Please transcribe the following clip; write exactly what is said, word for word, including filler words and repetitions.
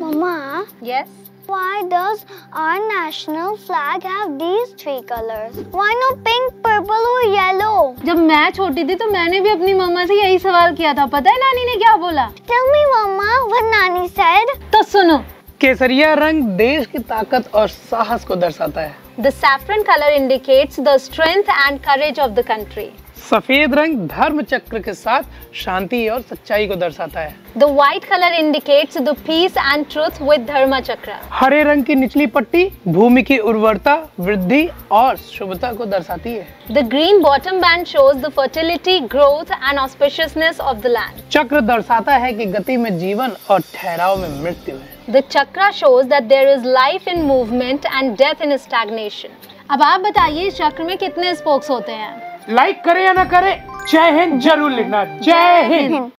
Mama. Yes. Why does our national flag have these three colors? Why no pink, purple or yellow? जब मैं छोटी थी तो मैंने भी अपनी मम्मा से यही सवाल किया था। पता है नानी ने क्या बोला? Tell me, Mama, what Nani said. तो सुनो। केसरिया रंग देश की ताकत और साहस को दर्शाता है। The saffron color indicates the strength and courage of the country. सफेद रंग धर्म चक्र के साथ शांति और सच्चाई को दर्शाता है। The white color indicates the peace and truth with धर्म चक्र। हरे रंग की निचली पट्टी भूमि की उर्वरता, वृद्धि और शुभता को दर्शाती है। The green bottom band shows the fertility, growth and auspiciousness of the land. चक्र दर्शाता है कि गति में जीवन और ठहराव में मृत्यु है। The chakra shows that there is life in movement and death in stagnation. अब आप बताइए इस चक्र में कितने स्पोक्स होते हैं? लाइक करें या ना करें, जय हिंद जरूर लिखना। जय हिंद।